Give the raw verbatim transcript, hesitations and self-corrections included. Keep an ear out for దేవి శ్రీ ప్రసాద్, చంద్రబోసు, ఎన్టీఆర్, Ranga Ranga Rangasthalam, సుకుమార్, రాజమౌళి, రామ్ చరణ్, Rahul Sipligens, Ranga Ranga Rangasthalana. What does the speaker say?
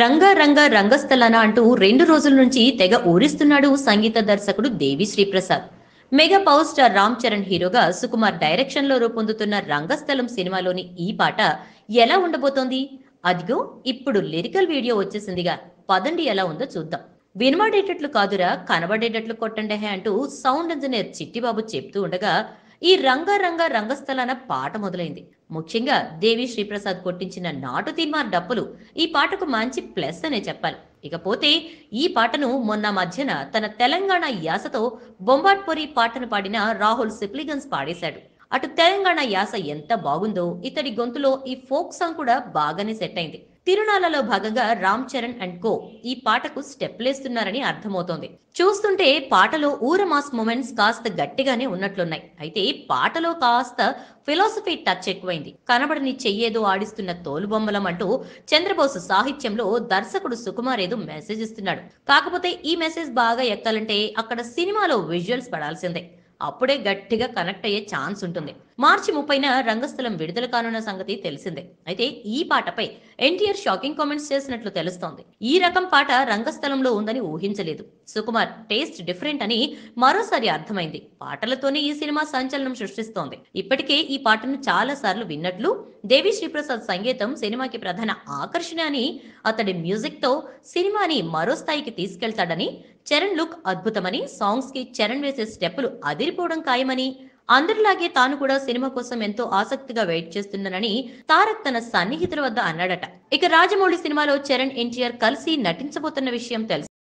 రంగ రంగ రంగస్థలన అంటూ రెండు రోజుల నుంచి తెగ ఊరిస్తున్నాడు సంగీత దర్శకుడు దేవి శ్రీ ప్రసాద్. Mega power star రామ్ చరణ్ హీరోగా సుకుమార్ డైరెక్షన్ లో రూపొందుతున్న రంగస్థలం సినిమాలోని ఈ పాట ఎలా ఉండబోతోంది? అదిగో ఇప్పుడు లిరికల్ వీడియో వచ్చేసిందిగా, పదండి ఎలా ఉందో చూద్దాం. వినబడేటట్లు కాదురా, కనబడేటట్లు కొట్టండి హే అంటూ సౌండ్ ఇంజనీర్ చిట్టిబాబు చెప్తూ ఉండగా ఈ రంగ రంగ రంగస్థలన పాట మొదలైంది. ముఖ్యంగా దేవి శ్రీప్రసాద్ కొట్టించిన నాటు తీమార్ డప్పులు ఈ పాటకు మంచి ప్లస్ అనే చెప్పాలి. ఇకపోతే ఈ పాటను మొన్న మధ్యన తన తెలంగాణ యాసతో బొంబాట్పొరి పాటను పాడిన రాహుల్ సిప్లిగన్స్ పాడేశాడు. అటు తెలంగాణ యాస ఎంత బాగుందో ఇతడి గొంతులో ఈ ఫోక్ సాంగ్ కూడా బాగానే సెట్ అయింది. తిరునాలలో భాగంగా రామ్ చరణ్ అండ్ కో ఈ పాటకు స్టెప్లేస్తున్నారని అర్థమవుతోంది. చూస్తుంటే పాటలో ఊరమాస్ మూమెంట్స్ కాస్త గట్టిగానే ఉన్నట్లున్నాయి. అయితే పాటలో కాస్త ఫిలాసఫీ టచ్ ఎక్కువైంది. కనబడని చెయ్యేదో ఆడిస్తున్న తోలుబొమ్మలం అంటూ చంద్రబోసు సాహిత్యంలో దర్శకుడు సుకుమార్ ఏదో మెసేజ్ ఇస్తున్నాడు. కాకపోతే ఈ మెసేజ్ బాగా ఎక్కాలంటే అక్కడ సినిమాలో విజువల్స్ పడాల్సిందే, అప్పుడే గట్టిగా కనెక్ట్ అయ్యే ఛాన్స్ ఉంటుంది. మార్చి ముప్పైన రంగస్థలం విడుదల కానున్న సంగతి తెలిసిందే. అయితే ఈ పాటపై ఎన్టీఆర్ షాకింగ్ కామెంట్స్ చేసినట్లు తెలుస్తోంది. ఈ రకం పాట రంగస్థలంలో ఉందని ఊహించలేదు, సుకుమార్ టేస్ట్ డిఫరెంట్ అని మరోసారి అర్థమైంది. పాటలతోనే ఈ సినిమా సంచలనం సృష్టిస్తోంది. ఇప్పటికే ఈ పాటను చాలా సార్లు విన్నట్లు, దేవి శ్రీప్రసాద్ సంగీతం సినిమాకి ప్రధాన ఆకర్షణ అని, అతడి మ్యూజిక్ తో సినిమాని మరో స్థాయికి తీసుకెళ్తాడని, చరణ్ లుక్ అద్భుతమని, సాంగ్స్ కి చరణ్ వేసే స్టెప్పులు అదిరిపోవడం ఖాయమని, అందరిలాగే తాను కూడా సినిమా కోసం ఎంతో ఆసక్తిగా వెయిట్ చేస్తున్నానని తారక్ తన సన్నిహితుల వద్ద అన్నాడట. ఇక రాజమౌళి సినిమాలో చరణ్ ఎన్టీఆర్ కలిసి నటించబోతున్న విషయం తెలుసు.